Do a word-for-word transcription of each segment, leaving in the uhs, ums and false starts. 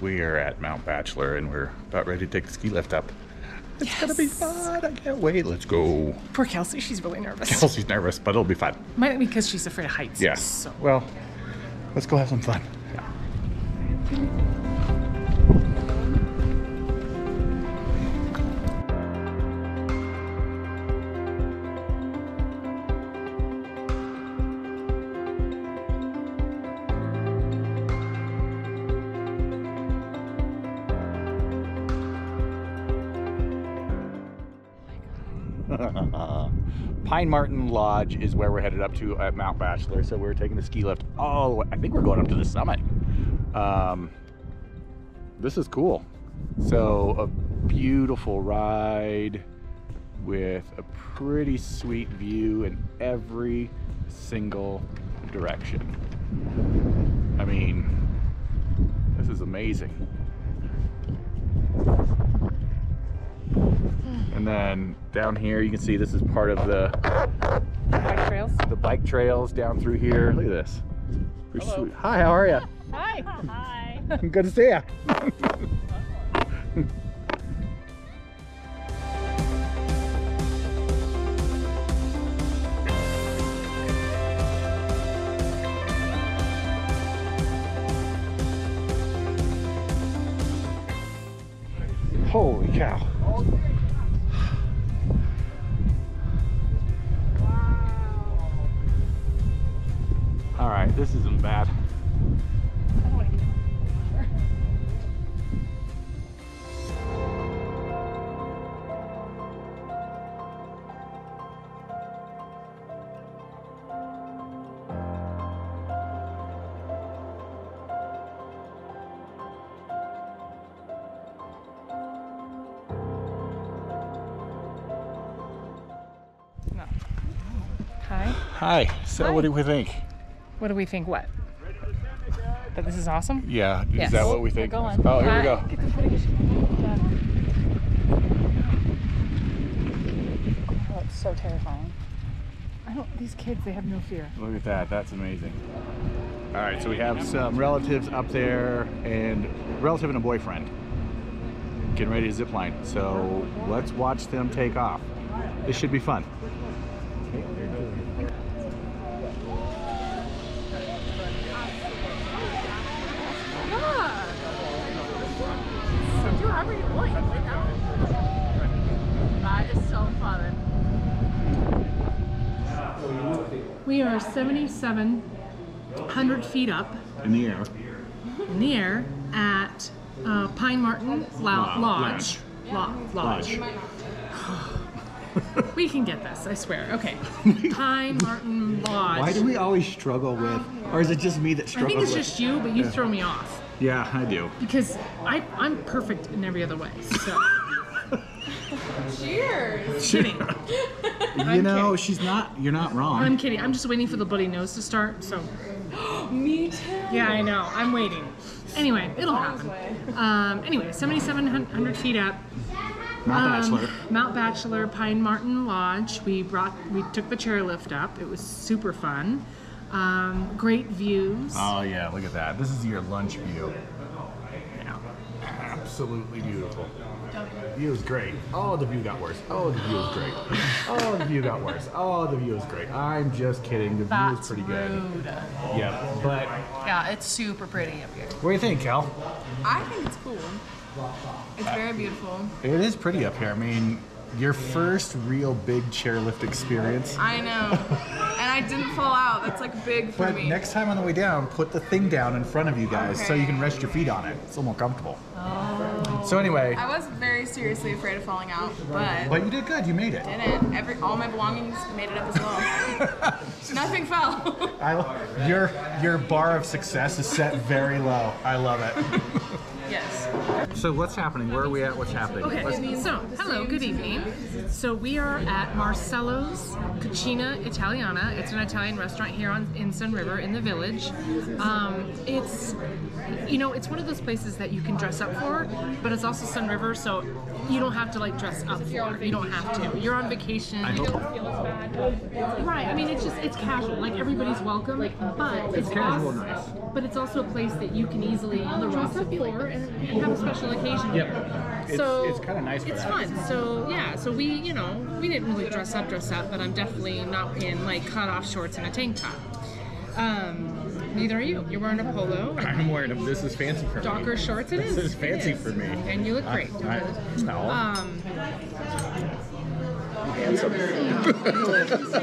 We are at Mount Bachelor, and we're about ready to take the ski lift up. It's yes. gonna be fun. I can't wait. Let's go. Poor Kelsey. She's really nervous. Kelsey's nervous, but it'll be fun. Might be because she's afraid of heights. Yeah. So. Well, let's go have some fun. Yeah. Pine Marten Lodge is where we're headed up to at Mount Bachelor. So we're taking the ski lift all the way. I think we're going up to the summit. Um, this is cool. So a beautiful ride with a pretty sweet view in every single direction. I mean, this is amazing. And then down here, you can see this is part of the bike trails. The bike trails down through here. Look at this. Pretty sweet. Hi, how are you? Hi. Hi. Good to see you. Holy cow. All right, this isn't bad. No. Hi. Hi. So, Hi. What do we think? What do we think? What? That this is awesome? Yeah. Is yes. that what we think? Oh, here Hi. we go. Get the footage. Oh, it's so terrifying. I don't. These kids, they have no fear. Look at that. That's amazing. All right. So we have some relatives up there, and a relative and a boyfriend getting ready to zip line. So let's watch them take off. This should be fun. We are seventy-seven hundred feet up in the air. In the air at uh, Pine Marten Lodge. Lodge. Lodge. Lodge. We can get this, I swear. Okay, Pine Marten Lodge. Why do we always struggle with, or is it just me that struggles with? I think it's with? just you, but you yeah. throw me off. Yeah, I do. Because I, I'm perfect in every other way. So. Cheers. Kidding. You know, kidding. she's not. You're not wrong. I'm kidding. I'm just waiting for the bloody nose to start. So. Me too. Yeah, I know. I'm waiting. Anyway, it'll happen. Um, anyway, seventy-seven hundred feet up. Mount Bachelor. Um, Mount Bachelor, Pine Marten Lodge. We brought. We took the chairlift up. It was super fun. Um, great views. Oh yeah, look at that. This is your lunch view. Yeah, absolutely beautiful. The view is great. Oh, the view got worse. Oh, the view is great. Oh, the view got worse. Oh, the view is great. I'm just kidding. The That's view is pretty good. Rude. Yeah, but yeah, it's super pretty up here. What do you think, Cal? I think it's cool. It's very beautiful. It is pretty up here. I mean, your first real big chairlift experience. I know. And I didn't fall out. That's like big for but me. But next time on the way down, put the thing down in front of you guys okay. so you can rest your feet on it. It's a little more comfortable. Oh. So anyway. I was very seriously afraid of falling out, but. But you did good. You made it. Did it. Every, all my belongings made it up as well. Nothing fell. I, your, your bar of success is set very low. I love it. Yes. So what's happening? Where are we at? What's happening? Okay. Let's... So, hello, good evening. So we are at Marcello's Cucina Italiana. It's an Italian restaurant here on in Sunriver in the village. Um, it's, you know, it's one of those places that you can dress up for, but it's also Sunriver, so you don't have to like dress up for. You don't have to. You're on vacation. I don't feel as bad. Right. I mean, it's just it's casual. Like everybody's welcome, but it's, it's casual, also, nice. But it's also a place that you can easily dress up for and have a special occasion. Yep. It's, so it's kind of nice. For it's that. fun. So yeah. So we, you know, we didn't really dress up, dress up, but I'm definitely not in like cut off shorts and a tank top. Um. Neither are you. You're wearing a polo. I'm wearing a, this is fancy for me. Docker shorts it is. This is fancy is. for me. And you look great. I, I, no. Um,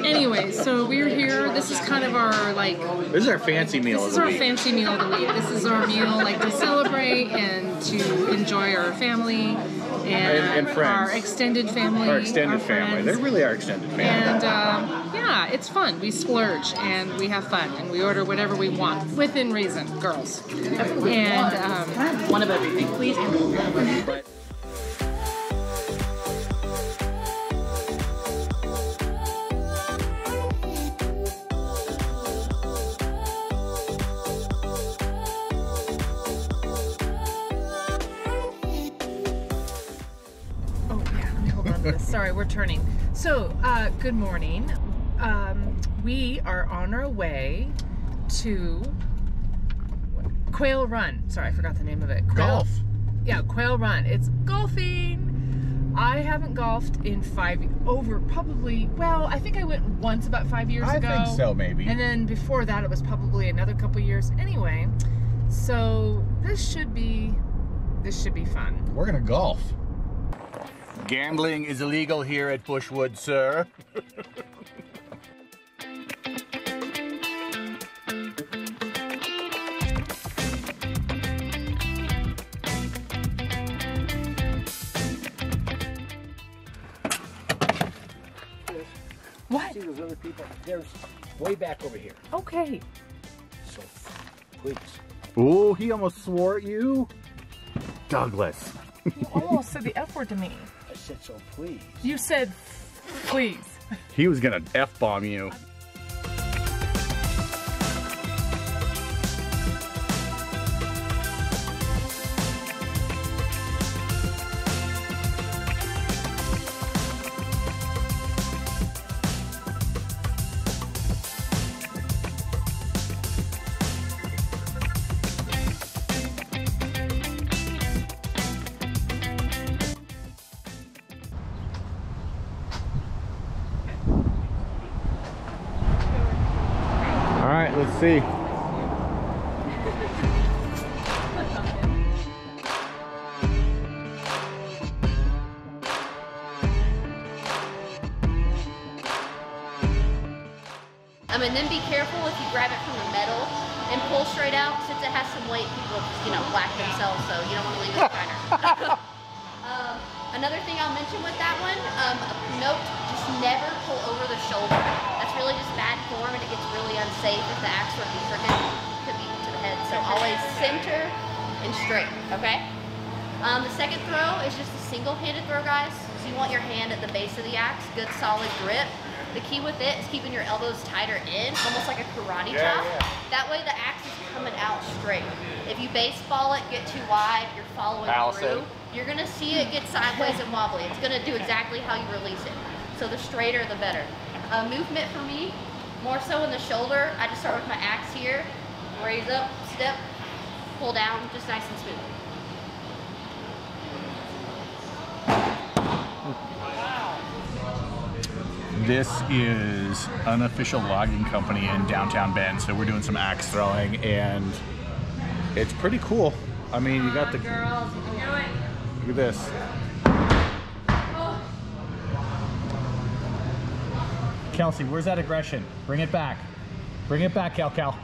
anyway, so we're here. This is kind of our, like... This is our fancy meal of the week. This is our fancy meal of the week. This is our meal, like, to celebrate and to enjoy our family. And, and friends. Our extended family. Our extended our family. They really are extended family. And um, yeah, it's fun. We splurge and we have fun and we order whatever we want within reason, girls. And um, one of everything, please. Sorry, we're turning. So, uh, good morning. Um, we are on our way to Quail Run. Sorry, I forgot the name of it. Quail, Golf. Yeah, Quail Run. It's golfing. I haven't golfed in five, over probably, well, I think I went once about five years I ago. I think so, maybe. And then before that, it was probably another couple years. Anyway, so this should be, this should be fun. We're gonna golf. Gambling is illegal here at Bushwood, sir. What? See those other people? There's way back over here. Okay. So, please. Oh, he almost swore at you. Douglas. You almost said the F word to me. I said, so please. You said, please. He was gonna F-bomb you. Let's see. Um, and then be careful if you grab it from the metal and pull straight out, since it has some weight. People, you know, whack themselves, so you don't want to leave the diner. um, another thing I'll mention with that one: um, note, just never pull over the shoulder. That's really just bad form, and it gets really unsafe if the axe were to be stricken, could be to the head. So always center and straight, okay? Um, the second throw is just a single-handed throw, guys. So you want your hand at the base of the axe, good solid grip. The key with it is keeping your elbows tighter in, almost like a karate chop. Yeah, yeah. That way the axe is coming out straight. If you baseball it, get too wide, you're following Allison. through, you're gonna see it get sideways and wobbly. It's gonna do exactly how you release it. So the straighter, the better. Uh, movement for me, more so in the shoulder, I just start with my axe here, raise up, step, pull down, just nice and smooth. This is an official logging company in downtown Bend, so we're doing some axe throwing, and it's pretty cool. I mean, you got the... Girls, you can do it. Look at this. Kelsey, where's that aggression? Bring it back. Bring it back, Cal Cal.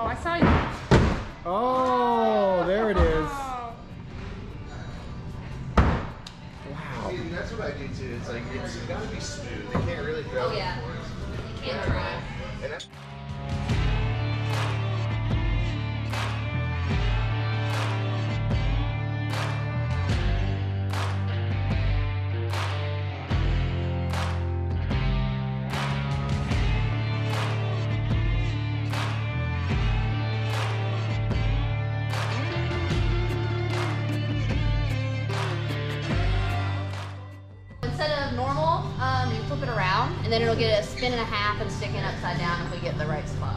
Oh, I saw you. Oh, there it is. Wow. See, and that's what I do too. It's like, it's got to be smooth. They can't really drive. Oh, yeah. They can't drive. And that's... And then it'll get a spin and a half and sticking upside down if we get in the right spot.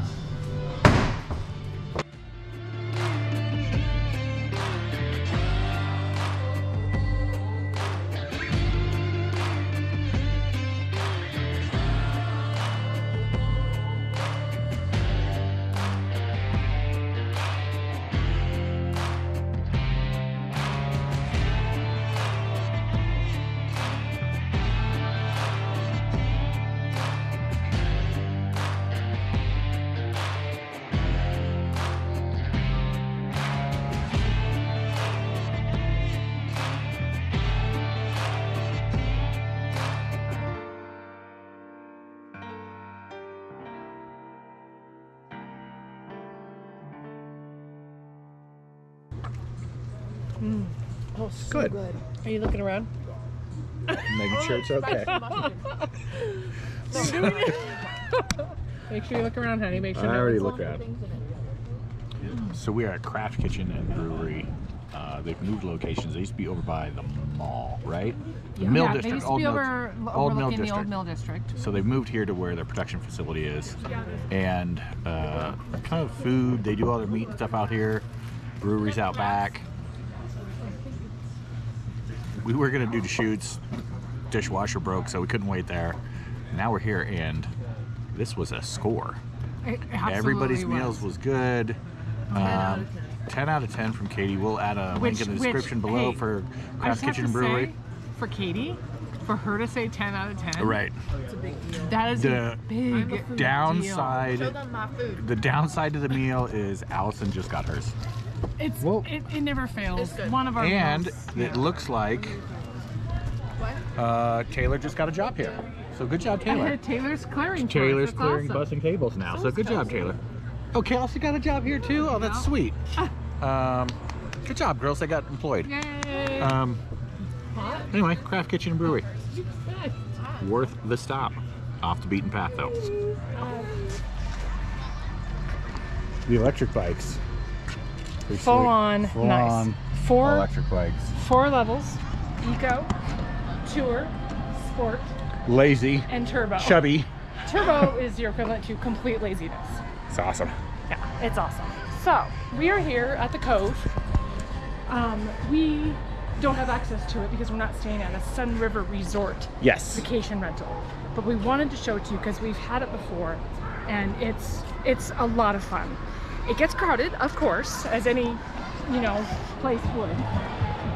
Mm. Oh, so good. good. Are you looking around? Making sure it's okay. Make sure you look around, honey. Make sure. I already looked at it. So we are at Craft Kitchen and Brewery. Uh, they've moved locations. They used to be over by the mall, right? The yeah. mill yeah, district. They used to be old over, mill, old mill district. The old mill district. So they've moved here to where their production facility is, and uh, kind of food. They do all their meat and stuff out here. Breweries out back. We were gonna do the shoots, dishwasher broke, so we couldn't wait there. Now we're here, and this was a score. It Everybody's was. meals was good. Um, ten out of ten from Katie. We'll add a which, link in the which, description below hey, for Craft Kitchen and Brewery. Say, for Katie, for her to say ten out of ten. Right. That's a big deal. That is the a big downside. Deal. Show them my food. The downside to the meal is Allison just got hers. It's, it, it never fails. It's one of our and meals. It yeah. looks like what? Uh, Taylor just got a job here. So good job, Taylor. Taylor's clearing. Taylor's clearing awesome. bus and cables now. So, so good job, Taylor. Oh, Kelsey got a job here too. Oh, that's sweet. Um, good job, girls. They got employed. Yay. Um, anyway, Craft Kitchen and Brewery. Worth the stop. Off the beaten path though. The electric bikes. Full on, Full nice. On four electric bikes. Four levels: eco, tour, sport, lazy, and turbo. Chubby. Turbo is your equivalent to complete laziness. It's awesome. Yeah, it's awesome. So we are here at the Cove. Um, we don't have access to it because we're not staying at a Sunriver Resort yes. vacation rental, but we wanted to show it to you because we've had it before, and it's it's a lot of fun. It gets crowded, of course, as any, you know, place would.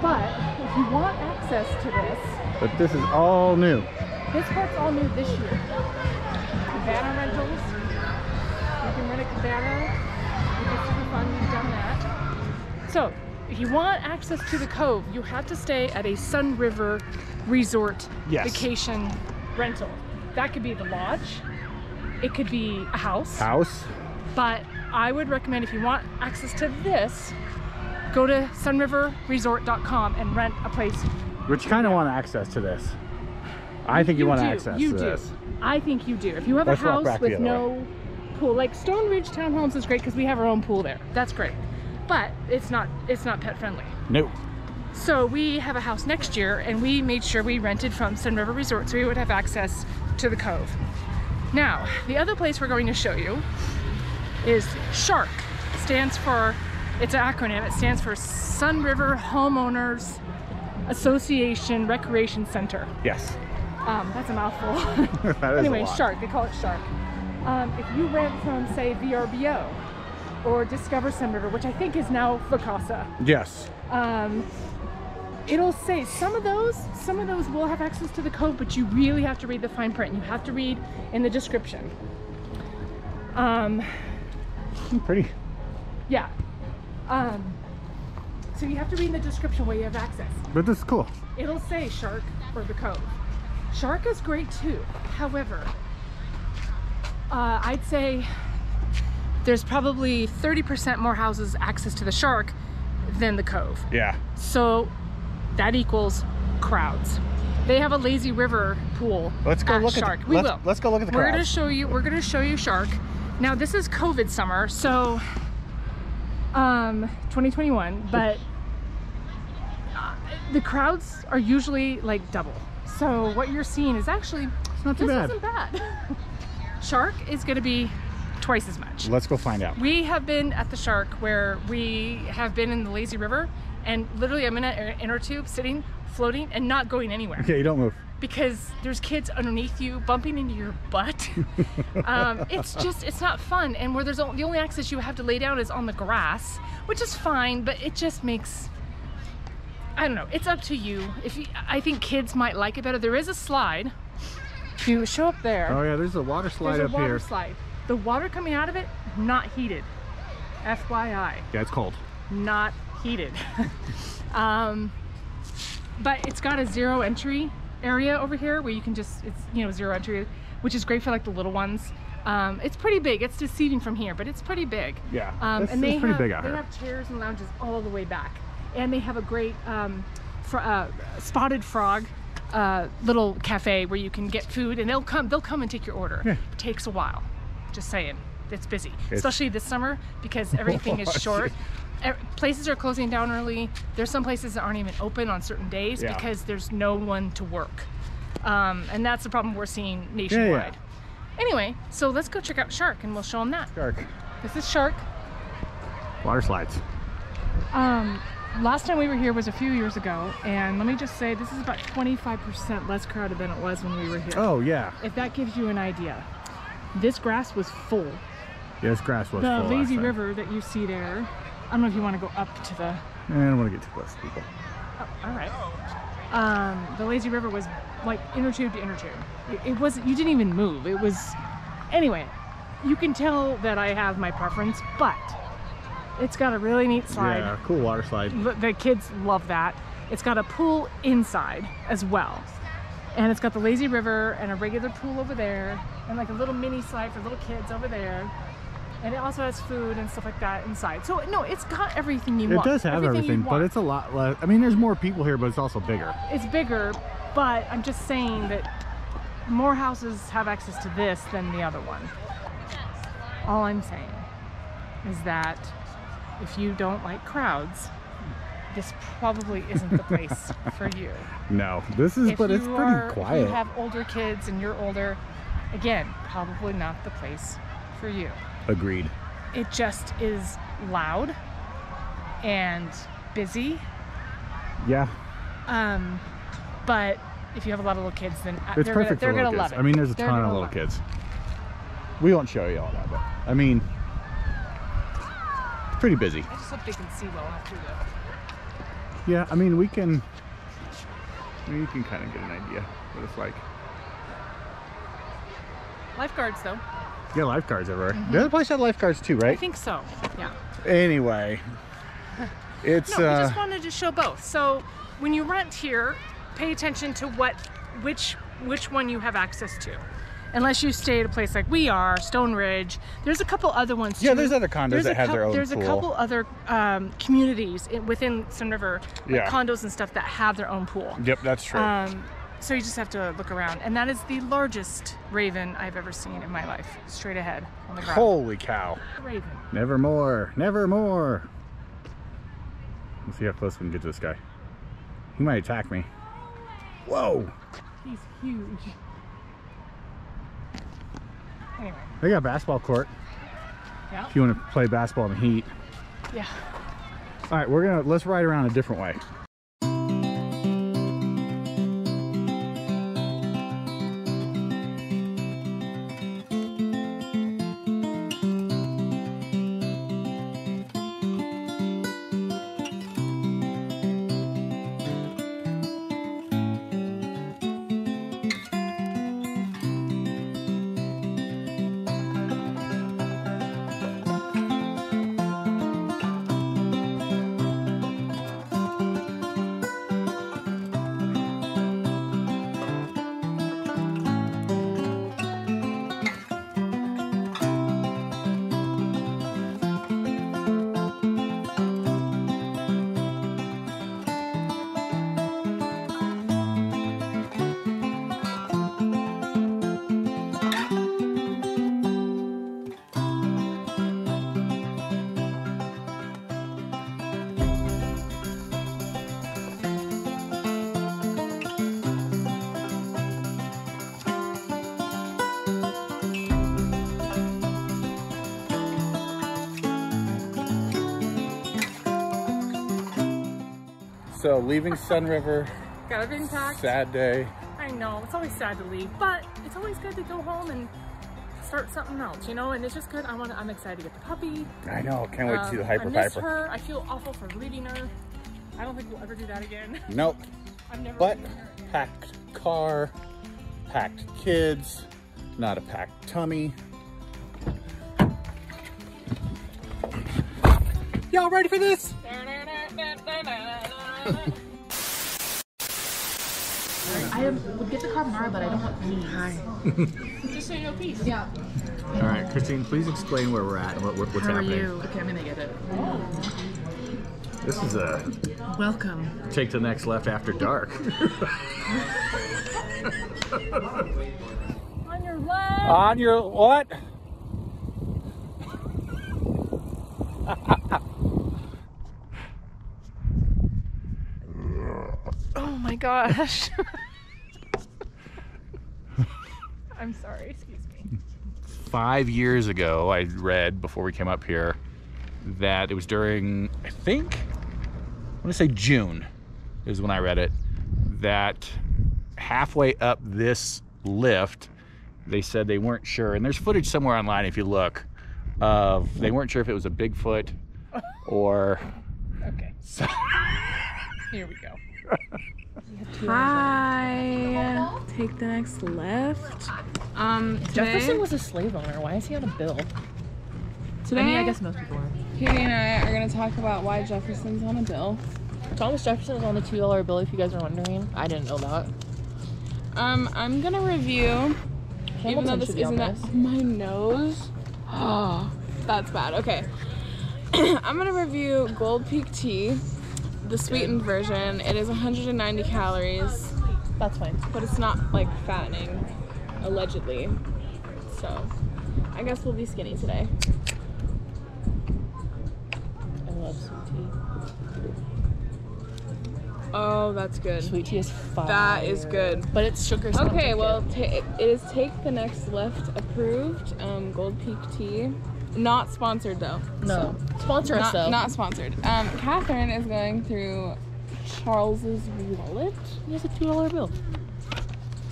But if you want access to this... But this is all new. This part's all new this year. Cabana rentals. You can rent a cabana. It's super fun. We've done that. So, if you want access to the Cove, you have to stay at a Sunriver Resort yes. vacation rental. That could be the lodge. It could be a house. House. But... I would recommend if you want access to this, go to sunriver resort dot com and rent a place. Which kind of want access to this. I think you, you want do. access you to do. this. I think you do. If you have Let's a house with no way. pool, like Stoneridge Townhomes is great because we have our own pool there. That's great. But it's not it's not pet friendly. Nope. So we have a house next year and we made sure we rented from Sunriver Resort so we would have access to the Cove. Now, the other place we're going to show you is SHARC. It stands for, it's an acronym, it stands for Sunriver Homeowners Association Recreation Center. Yes. Um, that's a mouthful. that anyway, a SHARC, they call it SHARC. Um, if you rent from, say, V R B O or Discover Sunriver, which I think is now Vacasa. Yes. Um, it'll say some of those, some of those will have access to the Cove, but you really have to read the fine print. You have to read in the description. Um, Pretty. Yeah. Um, so you have to read in the description where you have access. But this is cool. It'll say Shark or the Cove. Shark is great too. However, uh, I'd say there's probably thirty percent more houses access to the Shark than the Cove. Yeah. So that equals crowds. They have a lazy river pool. Let's go at look Shark. at the, we let's, will. Let's go look at the crowds. We're gonna show you. We're gonna show you Shark. Now this is COVID summer, so um, twenty twenty-one. But uh, the crowds are usually like double. So what you're seeing is actually it's not too this bad. Isn't bad. Shark is gonna be twice as much. Let's go find out. We have been at the Shark where we have been in the lazy river, and literally I'm in an inner tube sitting, floating and not going anywhere. Okay, you don't move. Because there's kids underneath you bumping into your butt. um, it's just, it's not fun. And where there's only, the only access you have to lay down is on the grass, which is fine, but it just makes, I don't know, it's up to you. If you, I think kids might like it better. There is a slide. If you show up there. Oh yeah, there's a water slide up here. There's a water slide. The water coming out of it, not heated. F Y I. Yeah, it's cold. Not heated. um, But it's got a zero entry area over here where you can just, it's, you know, zero entry, which is great for like the little ones. Um, it's pretty big. It's deceiving from here, but it's pretty big. Yeah, um, it's, and they, it's pretty have, big out they here. have chairs and lounges all the way back. And they have a great um, fr uh, spotted frog uh, little cafe where you can get food and they'll come, they'll come and take your order. Yeah. It takes a while. Just saying. It's busy, it's, especially this summer because everything is short. Places are closing down early. There's some places that aren't even open on certain days yeah. because there's no one to work. Um, and that's the problem we're seeing nationwide. Yeah, yeah. Anyway, so let's go check out Shark and we'll show them that. Shark. This is Shark. Water slides. Um, last time we were here was a few years ago. And let me just say this is about twenty-five percent less crowded than it was when we were here. Oh, yeah. If that gives you an idea. This grass was full. Yeah, this grass was the full. The lazy river that you see there. I don't know if you want to go up to the... Eh, I don't want to get too close to people. Oh, all right. Um, the lazy river was like inner tube to inner tube. It, it wasn't... You didn't even move. It was... Anyway, you can tell that I have my preference, but it's got a really neat slide. Yeah, cool water slide. The, the kids love that. It's got a pool inside as well. And it's got the lazy river and a regular pool over there and like a little mini slide for little kids over there. And it also has food and stuff like that inside. So, no, it's got everything you want. It does have everything, but it's a lot less. I mean, there's more people here, but it's also bigger. It's bigger, but I'm just saying that more houses have access to this than the other one. All I'm saying is that if you don't like crowds, this probably isn't the place for you. No, this is, if but it's are, pretty quiet. If you have older kids and you're older, again, probably not the place for you. Agreed. It just is loud and busy. Yeah. Um, but if you have a lot of little kids, then it's they're perfect gonna, they're gonna kids. love it. I mean, there's a they're ton of little kids. It. We won't show you all that, but I mean, it's pretty busy. I just hope they can see well after though. Yeah, I mean, we can. You can kind of get an idea what it's like. Lifeguards, though. Yeah, lifeguards everywhere. Mm-hmm. The other place had lifeguards too, right? I think so, yeah. Anyway, it's... no, uh, we just wanted to show both. So when you rent here, pay attention to what, which, which one you have access to. Unless you stay at a place like we are, Stoneridge. There's a couple other ones too. Yeah, there's other condos there's that have their own There's pool. a couple other um, communities within Sunriver, like yeah. condos and stuff that have their own pool. Yep, that's true. Um, So you just have to look around, and that is the largest raven I've ever seen in my life. Straight ahead on the ground. Holy cow! Raven. Never more, never more. Let's see how close we can get to this guy. He might attack me. Whoa! He's huge. Anyway. They got a basketball court. Yeah. If you want to play basketball in the heat. Yeah. All right, we're gonna let's ride around a different way. So leaving Sunriver. Got everything packed. Sad day. I know, it's always sad to leave, but it's always good to go home and start something else, you know, and it's just good. I want to, I'm excited to get the puppy. I know, can't wait um, to see the Hyper Piper. I miss Piper. her. I feel awful for leaving her. I don't think we'll ever do that again. Nope. I've never but packed car, packed kids, not a packed tummy. Y'all ready for this? I would get the carbonara, but I don't want peas. Hi. Just say no peas. Yeah. All right, Christine, please explain where we're at and what, what's How happening. How are you? Okay, I'm gonna get it. This is a... Welcome. Take the next left after dark. On your left. On your what? Oh my gosh. I'm sorry, excuse me. Five years ago, I read before we came up here that it was during, I think, I want to say June is when I read it, that halfway up this lift, they said they weren't sure. And there's footage somewhere online if you look of, they weren't sure if it was a Bigfoot or... Okay. So... Here we go. Hi. Take the next left. Um, today, Jefferson was a slave owner. Why is he on a bill? Today, I mean, I guess most people are. Katie and I are going to talk about why Jefferson's on a bill. Thomas Jefferson is on the two dollar bill, if you guys are wondering. I didn't know that. Um, I'm going to review, Hamilton even though this isn't that, oh, my nose. Oh, that's bad. Okay. I'm going to review Gold Peak Tea. The sweetened version. It is one hundred ninety calories. That's fine. But it's not like fattening, allegedly. So I guess we'll be skinny today. I love sweet tea. Oh, that's good. Sweet tea is fine. That is good. But it's sugar. Okay, well, ta it is Take the Next Left approved. Um, Gold Peak Tea. Not sponsored though. No. So. Sponsor us though. Not sponsored. Um, Catherine is going through Charles's wallet. He has a two dollar bill.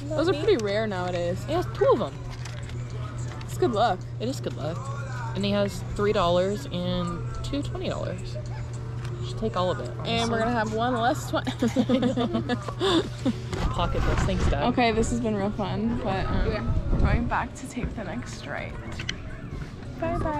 Those are pretty rare nowadays. He has two of them. It's good luck. It is good luck. And he has three dollars and two twenty dollars. You should take all of it. Honestly. And we're going to have one less twenty. Pocket list. Thanks, Dad. Okay, this has been real fun. But um, yeah. Going back to Take the Next Right. Bye-bye.